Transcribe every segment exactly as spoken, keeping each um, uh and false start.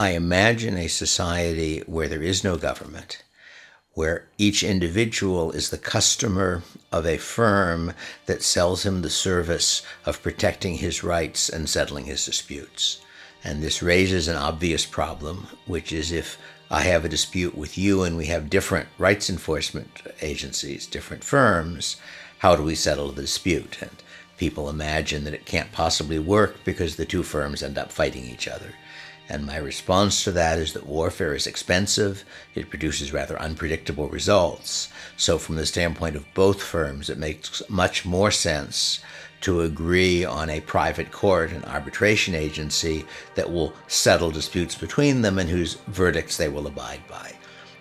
I imagine a society where there is no government, where each individual is the customer of a firm that sells him the service of protecting his rights and settling his disputes. And this raises an obvious problem, which is if I have a dispute with you and we have different rights enforcement agencies, different firms, how do we settle the dispute? And people imagine that it can't possibly work because the two firms end up fighting each other. And my response to that is that warfare is expensive. It produces rather unpredictable results. So from the standpoint of both firms, it makes much more sense to agree on a private court, an arbitration agency that will settle disputes between them and whose verdicts they will abide by.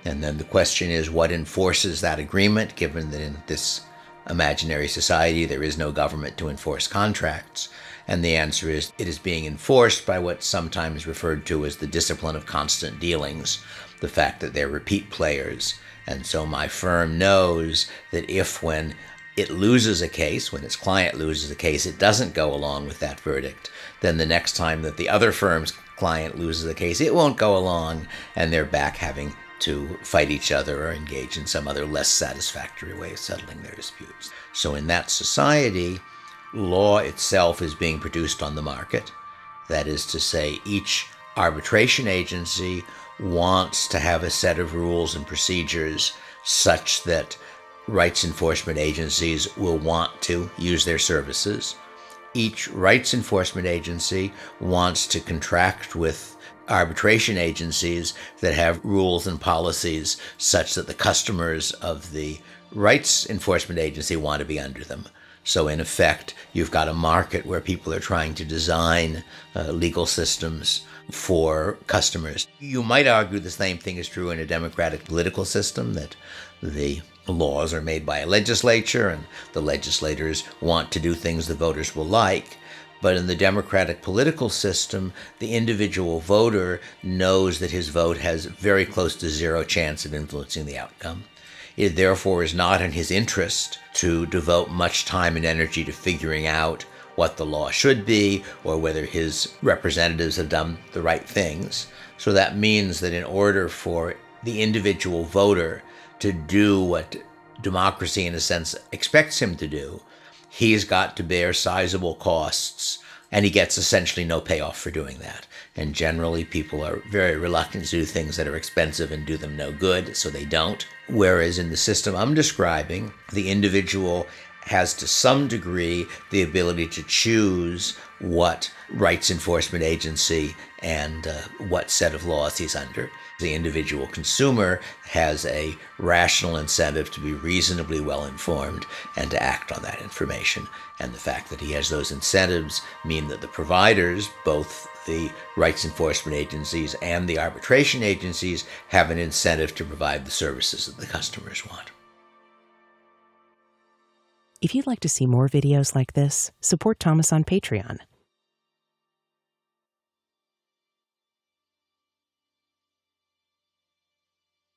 And then the question is, what enforces that agreement, given that in this imaginary society there is no government to enforce contracts? And the answer is, it is being enforced by what's sometimes referred to as the discipline of constant dealings, the fact that they're repeat players. And so my firm knows that if when it loses a case, when its client loses a case, it doesn't go along with that verdict, then the next time that the other firm's client loses a case, it won't go along, and they're back having to fight each other or engage in some other less satisfactory way of settling their disputes. So in that society, law itself is being produced on the market. That is to say, each arbitration agency wants to have a set of rules and procedures such that rights enforcement agencies will want to use their services. Each rights enforcement agency wants to contract with arbitration agencies that have rules and policies such that the customers of the rights enforcement agency want to be under them. So in effect, you've got a market where people are trying to design uh, legal systems for customers. You might argue the same thing is true in a democratic political system, that the laws are made by a legislature and the legislators want to do things the voters will like. But in the democratic political system, the individual voter knows that his vote has very close to zero chance of influencing the outcome. It therefore is not in his interest to devote much time and energy to figuring out what the law should be or whether his representatives have done the right things. So that means that in order for the individual voter to do what democracy, in a sense, expects him to do, he's got to bear sizable costs, and he gets essentially no payoff for doing that. And generally, people are very reluctant to do things that are expensive and do them no good, so they don't. Whereas in the system I'm describing, the individual has to some degree the ability to choose what rights enforcement agency and uh, what set of laws he's under. The individual consumer has a rational incentive to be reasonably well informed and to act on that information. And the fact that he has those incentives mean that the providers, both the rights enforcement agencies and the arbitration agencies, have an incentive to provide the services that the customers want. If you'd like to see more videos like this, support Thomas on Patreon.